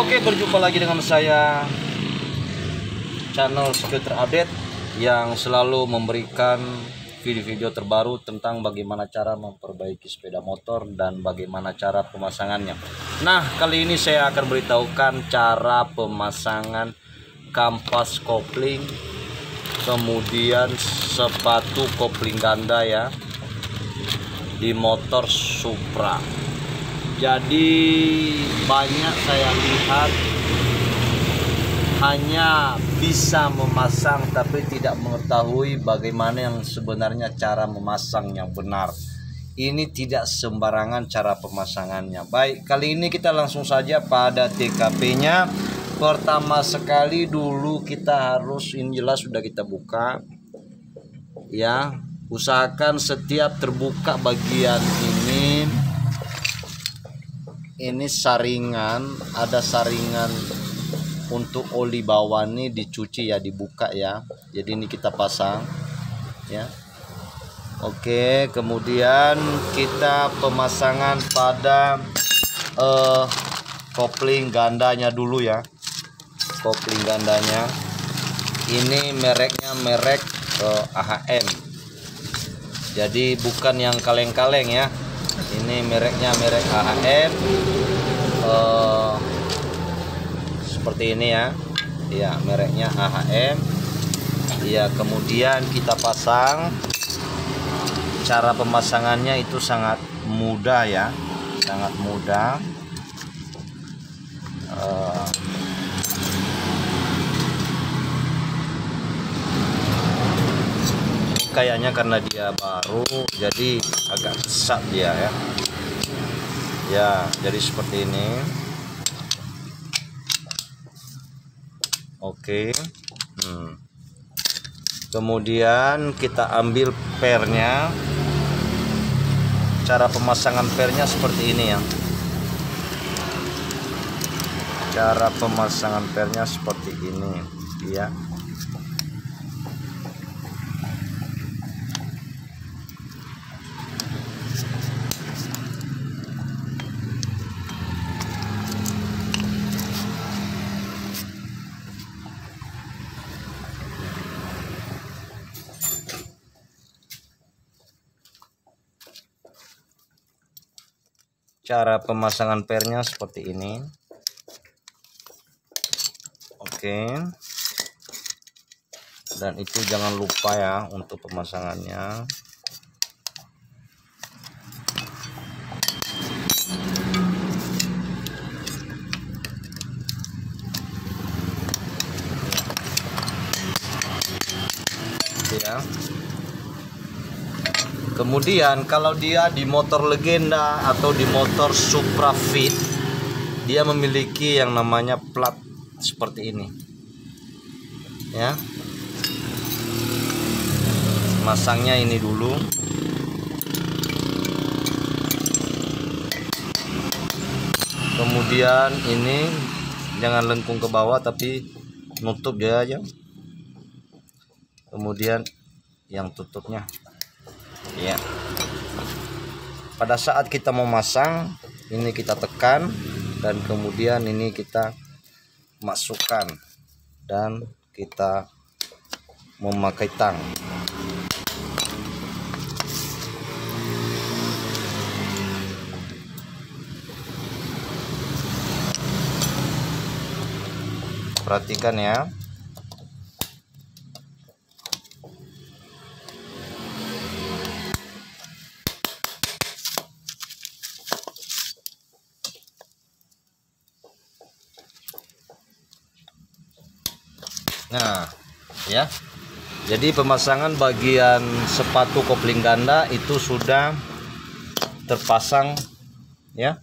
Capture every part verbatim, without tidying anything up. Oke, berjumpa lagi dengan saya, Channel Skill Terupdate, yang selalu memberikan video-video terbaru tentang bagaimana cara memperbaiki sepeda motor dan bagaimana cara pemasangannya. Nah, kali ini saya akan beritahukan cara pemasangan kampas kopling, kemudian sepatu kopling ganda ya, di motor Supra. Jadi banyak saya lihat hanya bisa memasang tapi tidak mengetahui bagaimana yang sebenarnya cara memasang yang benar. Ini tidak sembarangan cara pemasangannya. Baik, kali ini kita langsung saja pada T K P-nya. Pertama sekali dulu kita harus, ini jelas sudah kita buka ya. Usahakan setiap terbuka bagian ini, ini saringan, ada saringan untuk oli bawah nih dicuci ya, dibuka ya. Jadi ini kita pasang ya. Oke, kemudian kita pemasangan pada eh, kopling gandanya dulu ya. Kopling gandanya ini mereknya merek eh, A H M, jadi bukan yang kaleng-kaleng ya. Ini mereknya merek A H M, uh, seperti ini ya, ya mereknya A H M. Ya, kemudian kita pasang. Cara pemasangannya itu sangat mudah ya, sangat mudah. Uh, Kayaknya karena dia baru jadi agak kesat dia ya. Ya, jadi seperti ini. Oke. Hmm. Kemudian kita ambil pernya. Cara pemasangan pernya seperti ini ya. Cara pemasangan pernya seperti ini ya. Cara pemasangan pernya seperti ini. Oke, dan itu jangan lupa ya untuk pemasangannya. Oke ya. Kemudian kalau dia di motor legenda atau di motor Supra Fit, dia memiliki yang namanya plat seperti ini ya. Masangnya ini dulu. Kemudian ini jangan lengkung ke bawah tapi nutup dia aja. Kemudian yang tutupnya ya, pada saat kita memasang ini kita tekan dan kemudian ini kita masukkan dan kita memakai tang. Perhatikan ya. Nah, ya. Jadi pemasangan bagian sepatu kopling ganda itu sudah terpasang ya.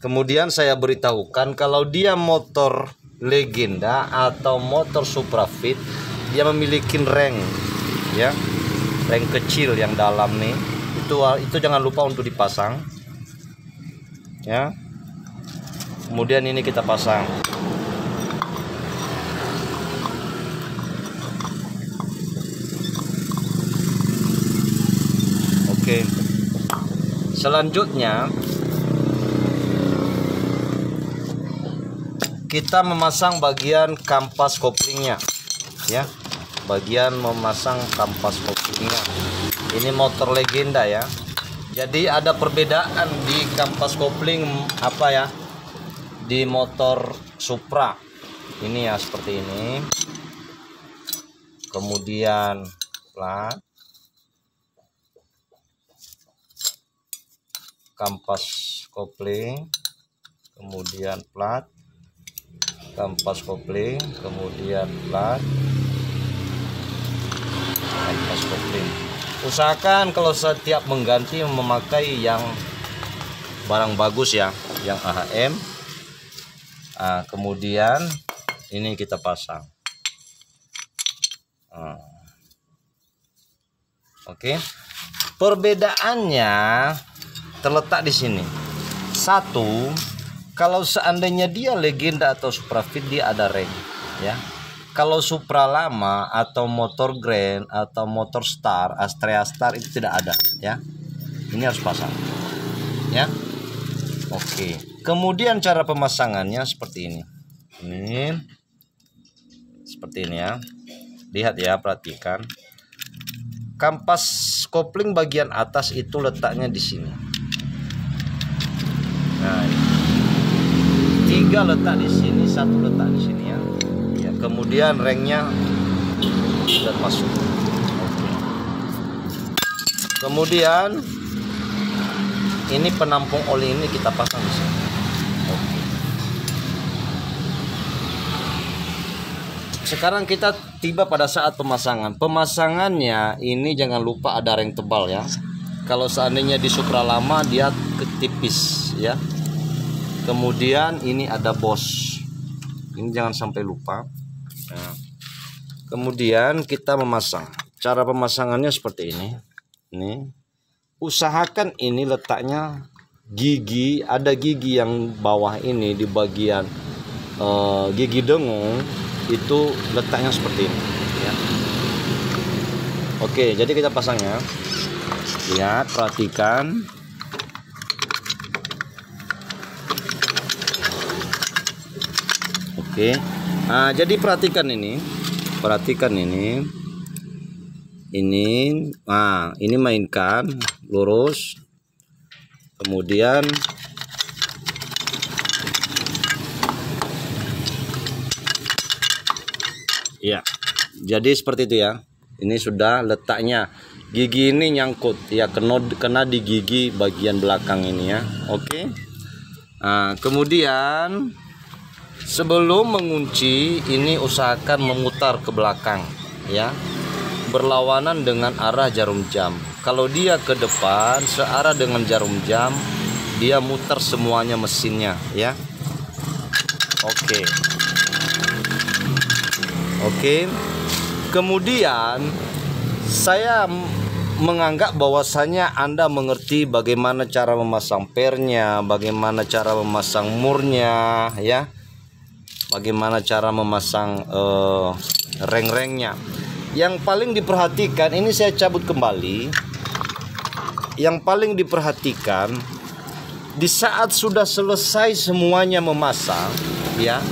Kemudian saya beritahukan kalau dia motor legenda atau motor Supra Fit, dia memiliki reng ya. Reng kecil yang dalam nih. Itu itu jangan lupa untuk dipasang. Ya. Kemudian ini kita pasang. Oke. Selanjutnya kita memasang bagian kampas koplingnya ya, bagian memasang kampas koplingnya. Ini motor legenda ya, jadi ada perbedaan di kampas kopling apa ya di motor Supra ini ya, seperti ini. Kemudian pelan kampas kopling, kemudian plat kampas kopling, kemudian plat kampas kopling. Usahakan kalau setiap mengganti memakai yang barang bagus ya, yang A H M. Nah, kemudian ini kita pasang. Nah, oke, okay. Perbedaannya terletak di sini. Satu, kalau seandainya dia legenda atau Supra Fit, dia ada rem ya. Kalau Supra lama atau motor grand atau motor star, Astrea Star itu tidak ada ya. Ini harus pasang ya. Oke, okay. Kemudian cara pemasangannya seperti ini. Ini seperti ini ya. Lihat ya, perhatikan. Kampas kopling bagian atas itu letaknya di sini. Nah, tiga letak di sini, satu letak di sini ya. Ya, kemudian ringnya sudah masuk. Oke. Kemudian ini penampung oli ini kita pasang di sini. Oke. Sekarang kita tiba pada saat pemasangan. Pemasangannya ini jangan lupa ada reng tebal ya. Kalau seandainya di Supra lama dia ketipis ya. Kemudian ini ada bos. Ini jangan sampai lupa. Nah. Kemudian kita memasang. Cara pemasangannya seperti ini. Nih. Usahakan ini letaknya gigi, ada gigi yang bawah ini di bagian e, gigi dengung itu letaknya seperti ini ya. Oke, jadi kita pasang ya. Lihat, perhatikan. Oke, nah, jadi perhatikan ini, perhatikan ini ini nah ini mainkan lurus, kemudian ya, jadi seperti itu ya. Ini sudah letaknya, gigi ini nyangkut ya, kena kena di gigi bagian belakang ini ya. Oke, nah, kemudian sebelum mengunci ini usahakan memutar ke belakang ya, berlawanan dengan arah jarum jam. Kalau dia ke depan searah dengan jarum jam, dia muter semuanya mesinnya ya. Oke, oke. Kemudian saya menganggap bahwasanya Anda mengerti bagaimana cara memasang pernya, bagaimana cara memasang murnya ya, bagaimana cara memasang uh, reng-rengnya. Yang paling diperhatikan, ini saya cabut kembali. Yang paling diperhatikan di saat sudah selesai semuanya memasang ya.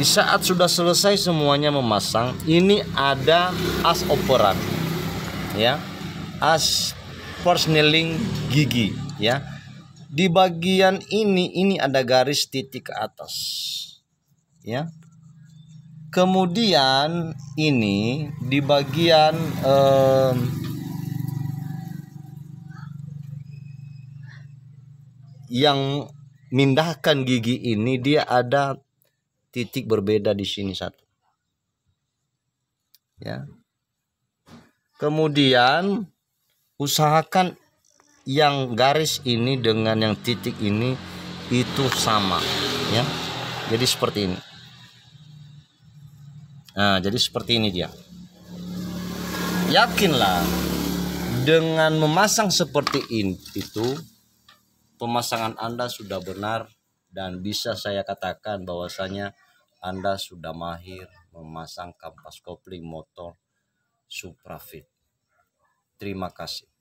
Di saat sudah selesai semuanya memasang, ini ada as operan ya. As persneling gigi ya. Di bagian ini ini ada garis titik ke atas ya. Kemudian ini di bagian eh, yang mindahkan gigi ini dia ada titik berbeda di sini satu. Ya. Kemudian usahakan yang garis ini dengan yang titik ini itu sama ya. Jadi seperti ini. Nah, jadi seperti ini dia. Yakinlah dengan memasang seperti ini itu pemasangan Anda sudah benar, dan bisa saya katakan bahwasanya Anda sudah mahir memasang kampas kopling motor Supra Fit. Terima kasih.